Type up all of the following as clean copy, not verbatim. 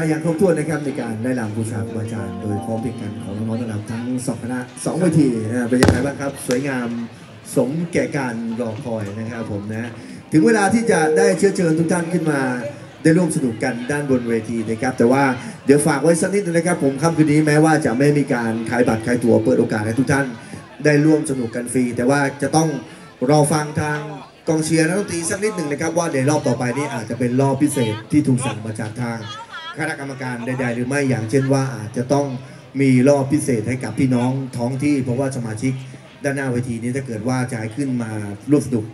ไปอย่างครบถ้วนนะครับในการได้รำบูชาครูอาจารย์โดยพร้อมเพรียงกันของน้องๆทั้ง2คณะ2เวทีนะเป็นยังไงบ้างครับสวยงามสมแก่การรอคอยนะครับผมนะถึงเวลาที่จะได้เชื้อเชิญทุกท่านขึ้นมาได้ร่วมสนุกกันด้านบนเวทีนะครับแต่ว่าเดี๋ยวฝากไว้สักนิดนึงนะครับผมค่ำคืนนี้แม้ว่าจะไม่มีการขายบัตรขายตั๋วเปิดโอกาสให้ทุกท่านได้ร่วมสนุกกันฟรีแต่ว่าจะต้องรอฟังทางกองเชียร์นักดนตรีสักนิดหนึ่งนะครับว่าในรอบต่อไปนี้อาจจะเป็นรอบพิเศษที่ถูกสั่งมาจากทางคณะกรรมการใดๆหรือไม่อย่างเช่นว่าอาจจะต้องมีรอบพิเศษให้กับพี่น้องท้องที่เพราะว่าสมาชิกด้านหน้าเวทีนี้ถ้าเกิดว่าจะขึ้นมาร่วมสนุก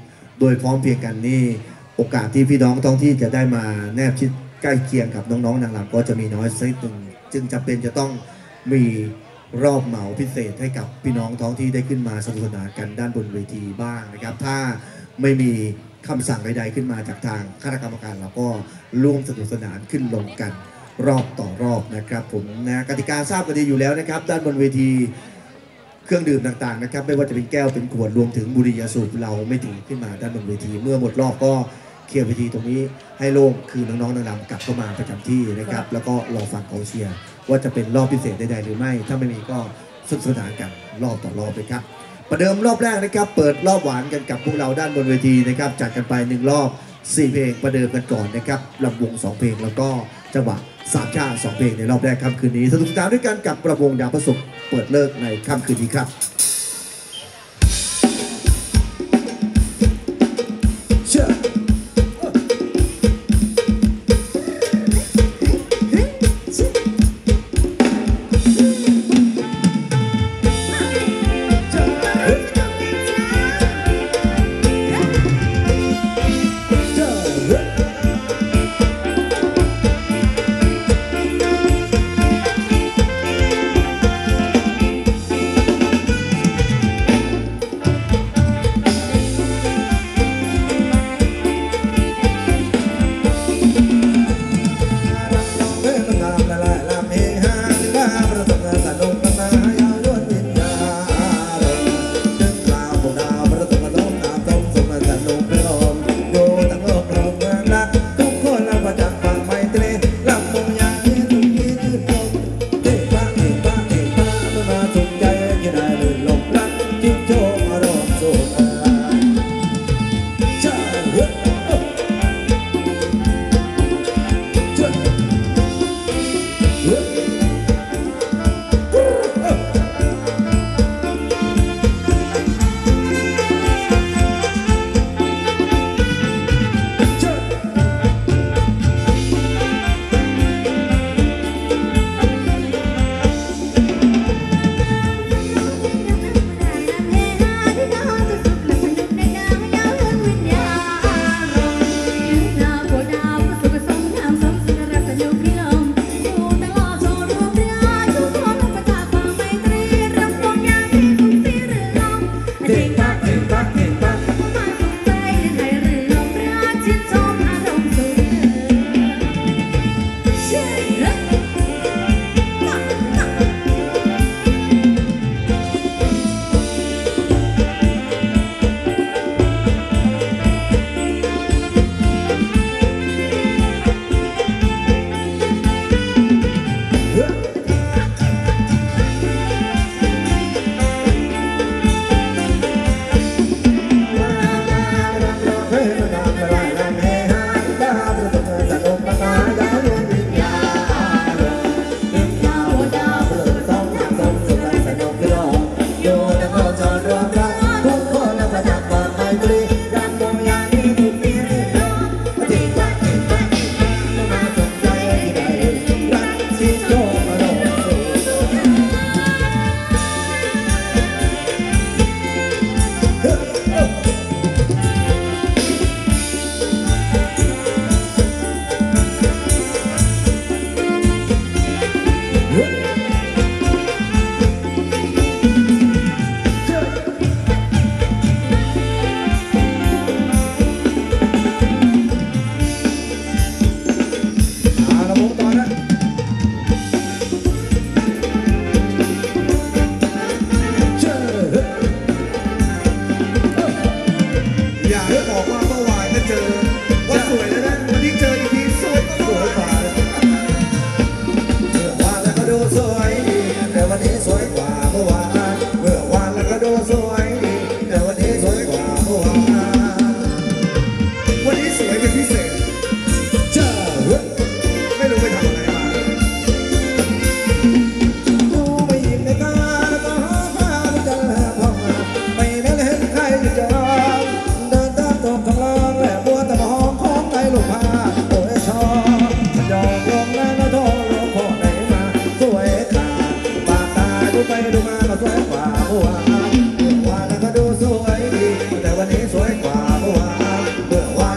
โดยพร้อมเพรียงกันนี่โอกาสที่พี่น้องท้องที่จะได้มาแนบชิดใกล้เคียงกับน้องๆนางรำก็จะมีน้อยสักนิดหนึ่งจึงจำเป็นจะต้องมีรอบเหมาพิเศษให้กับพี่น้องท้องที่ได้ขึ้นมาสนุกสนานกันด้านบนเวทีบ้างนะครับถ้าไม่มีคำสั่งใดๆขึ้นมาจากทางคณะกรรมการเราก็ร่วมสนุกสนานขึ้นลงกันรอบต่อรอบนะครับผมนะกติกาทราบกันดีอยู่แล้วนะครับด้านบนเวทีเครื่องดื่มต่างๆนะครับไม่ว่าจะเป็นแก้วเป็นขวดรวมถึงบุหรี่ยาสูบเราไม่ถือขึ้นมาด้านบนเวทีเมื่อหมดรอบก็เคลียร์เวทีตรงนี้ให้โล่งคือน้องๆนางรำกลับเข้ามาประจำที่นะครับแล้วก็รอฟังกองเชียร์ว่าจะเป็นรอบพิเศษใดๆหรือไม่ถ้าไม่มีก็สนุกสนานกันรอบต่อรอบเลยครับประเดิมรอบแรกนะครับเปิดรอบหวานกันกับพวกเราด้านบนเวทีนะครับจัดกันไป1รอบ4เพลงประเดิมกันก่อนนะครับลำวง2เพลงแล้วก็จังหวะ3ชา2เพลงในรอบแรกค่ำคืนนี้สนุกสนานด้วยกันกับประวงดาวประสบเปิดเลิกในค่ำคืนนี้ครับ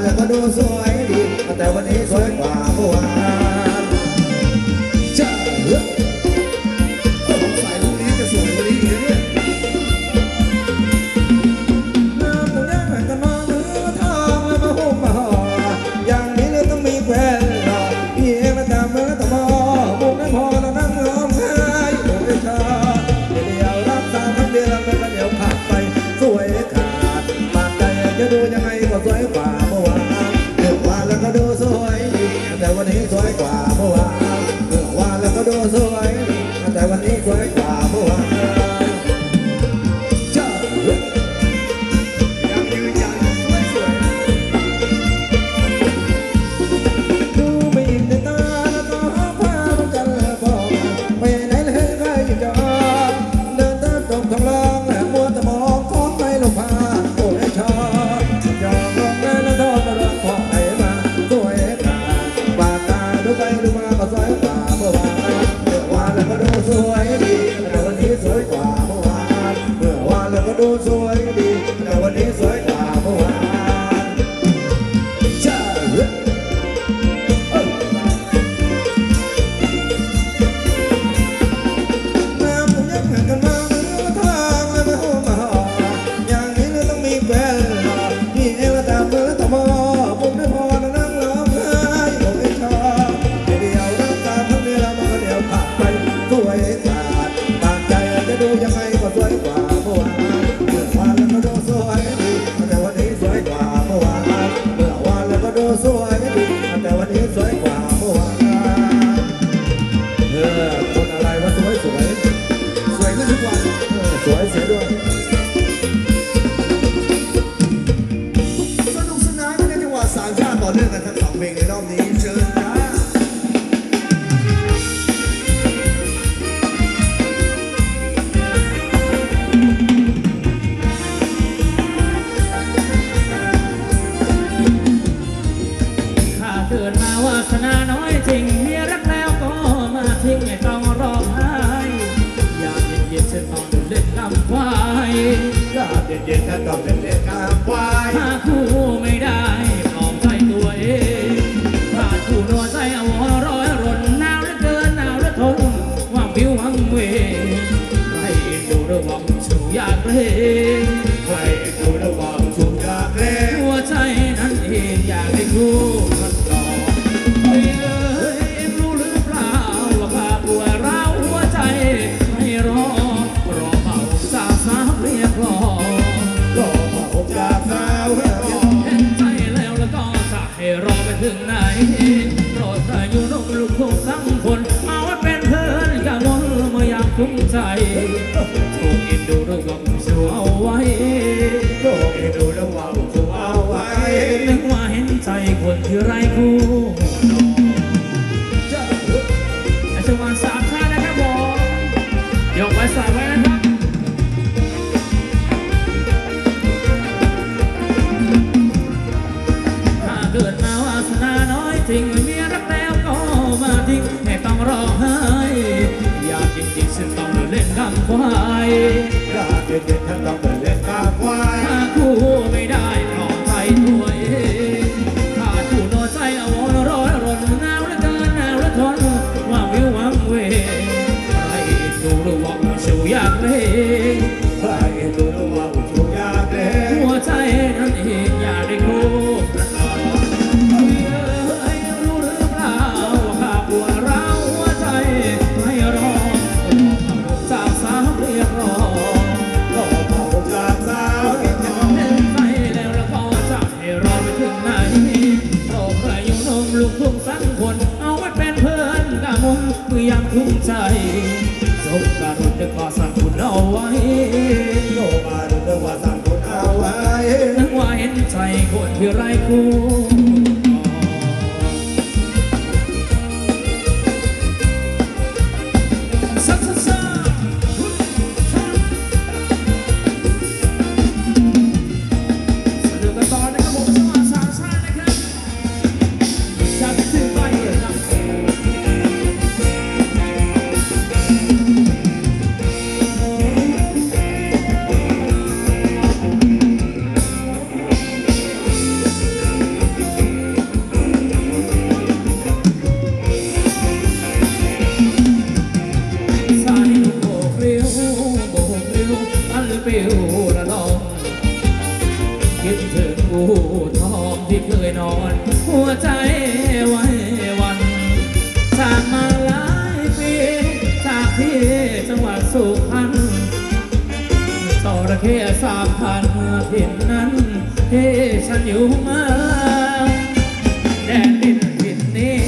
แล้วก็ดูสวยดีแต่วันนี้สวยกว่าเมื่อวานเจ้าสายลูกนี้จะสวยกว่านี้อีกเนี่ยน้ำตาแดงแผ่นกันมาเนื้อทองแล้วมาหุ้มมาห่ออย่างนี้เลยต้องมีแฟนหรอพี่เอ๋มาตามเมื่อตะมอบุกน้ำพอแล้วนั่งร้องไห้โอ้ยเธอเดี๋ยวรักตาทั้งเดือนแล้วเดี๋ยวผ่านไปสวยขาดปากใจจะดูยังไงก็สวยกว่าเมื่อวานเมื่อวานแล้วก็ดูสวยแต่วันนี้สวยกว่าเมื่อวานเมื่อวานแล้วก็ดูสวยแต่วันนี้สวยกว่าเมื่อวานยังยืนยันสวยสวยดูไปอีกในตาแล้วก็ผ้ามันจะฟองไปไหนแล้วใครอยู่จะเดินตามตรงทางล่างและมัวแต่มองท้องไม่ลงพาโอ้ยชอบยอมลงแล้วทอดตะลังของไหนมาสวยตาปากตาดูไปดูมาก็สวยกว่าเมื่อวานแล้วก็ดูสวยดีแต่วันนี้สวยกว่าเมื่อวานเมื่อวานแล้วก็ดูสวยดีแต่วันนี้สวยกว่าเมื่อวานน้ำมันยังห่างกันมากเมื่อทางแล้วมาห่อมาห่ออย่างนี้เราต้องมีแฟนที่เอวตามเมื่อตะมอบุกได้พอแล้วนั่งร้องไห้โอ้ยชอบเดี๋ยวรักตามทั้งเดือนมาเดี๋ยวผ่านไปสวยขาดปากใจจะดูยังไงก็สวยกว่าเมื่อวานเมื่อวานแล้วก็ดูสวยดีแต่วันนี้สวยกว่าเมื่อวานเมื่อวานแล้วก็ดูสวยดีแต่วันนี้สวยกว่าเมื่อวานคนอะไรวะสวยสวยสวยขึ้นทุกวันสวยเสียด้วยสนุกสนานในจังหวะสามชาติต่อเนื่องกันทั้งสองเพลงในรอบนี้เชิญจ้าเย็นถ้าต้องเป็นเด็กกับควายถ้าคู่ไม่ได้ปลอบใจตัวเองถ้าคู่นวลใจเอาหัวร้อยร่นหนาวและเกินหนาวและทนว่างผิววังเวใครดูระวังชูยากเร่ใครดูระวังชูยากเร่หัวใจนั้นเองอยากได้คู่กันต่อเอ้ยเอ็งรู้หรือเปล่าว่าข้าปวดร้าวหัวใจไม่รอเป่าสาบสาบเรียกรอเห็นใจแล้วแล้วก็จะให้รอไปถึงไหนรอใจอยู่นกลูกคงทั้งคนเอาไว้เป็นเพื่อนกับวนเมื่อยามคุ้มใจถูกอินดูระวังชูเอาไว้ถูกอินดูระวังชูเอาไว้นึกว่าเห็นใจคนที่ไร้คู่อาชีวันสามชาตินะครับผมยกไว้สายไว้นะครับทิ้งเมียรักแล้วก็มาทิ้งให้ต้องร้องไห้อยากจริงๆฉันต้องเล่นกับควายอยากเด็ดๆฉันต้องเล่นกับควายถ้าคู่ไม่ได้ปลอบใจตัวเองถ้าคู่นอนใจเอาหัวร้อยร่นหนาวและเกินหนาวและทนว่างวิวว่างเวใครดูระวังชูยากเล่ใครดูระวังชูยากเล่หัวใจนั้นเองอยากได้คู่ทุกสังคนเอาไว้เป็นเพื่อนกะมุงคือยังคุ้มใจโยกอารุณเด็กว่าสังคนเอาไว้โยกอารุณเด็กว่าสังคนเอาไว้นึกว่าเห็นใจคนที่ไร้คู่ อนหัวใจไว้วันจากมาหลายปีจากที่จังหวัดสุพรรณจระเข้3,000ถิ่นนั้นที่ฉันอยู่มาแดนดินถิ่นนี้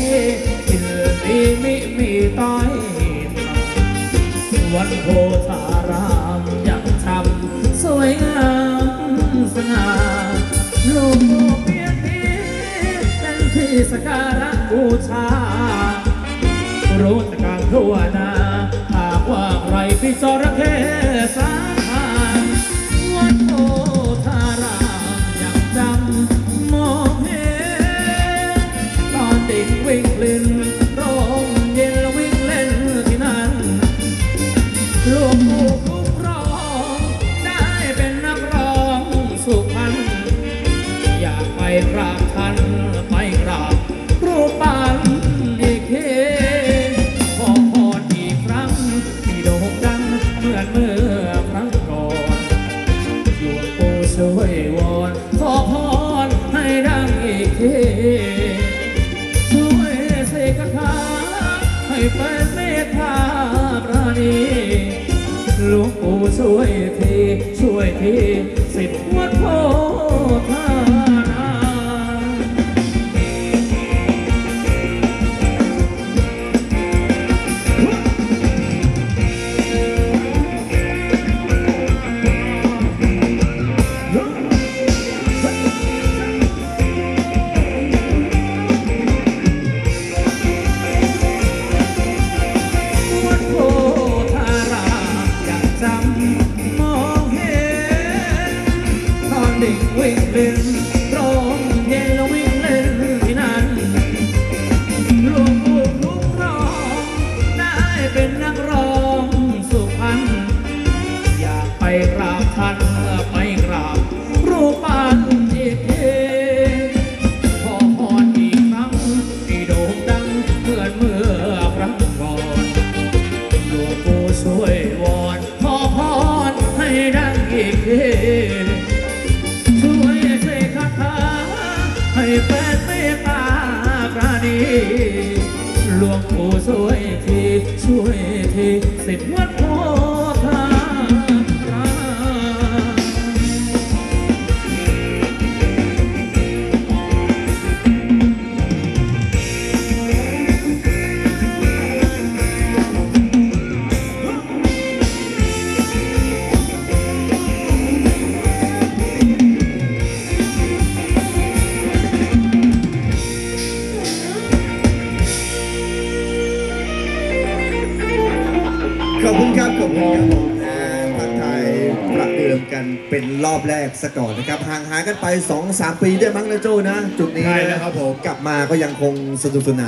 ถิ่นนี้มิมีต้อยวัดโพธารามยังทำสวยงามสง่าลูกเพียงนี้เป็นที่สักการะบูชารู้จักการทั่วนาหากว่าใครพี่จระเข้สามวัดโพธารามยังจำมองเห็นตอนดิ่งวิ่งลินร่มเย็นวิ่งเล่นที่นั่นลูกคุ้มครองได้เป็นนักร้องสุพรรณอยากไปกราบท่านไปกราบรูปปั้นอีกทีขอพรอีกครั้งที่โด่งดังเหมือนเมื่อครั้งก่อนหลวงปู่ช่วยวอนขอพรให้ดังอีกทีช่วยเสกคาถาให้เป็นเมตตาปราณีหลวงปู่ช่วยทีช่วยทีสิทธิ์วัดโพธารามวัดโพธารามอยากจำมองเห็นตอนเด็กวิ่งเล่นร้องเย็นแล้ววิ่งเล่นที่นั่นลูกคุ้มครองได้เป็นนักร้องสุพรรณอยากไปกราบท่านไปกราบรูปปั้นอีกทีขอพรอีกครั้งที่โด่งดังเหมือนเมื่อครั้งก่อนหลวงปู่ช่วยวอนขอพรให้ดังอีกทีช่วยเสกคาถาให้เป็นเมตตาปราณีหลวงปู่ช่วยทีช่วยทีสิทธิ์วัดโพธาราม ขอบคุณครับขอบคุณครับทักทายประเดิมกันเป็นรอบแรกซะก่อนนะครับห่างหายกันไป 2-3 ปีได้มั้งนะโจ้นะจุดนี้ใช่แล้วครับผมกลับมาก็ยังคงสนุกสนาน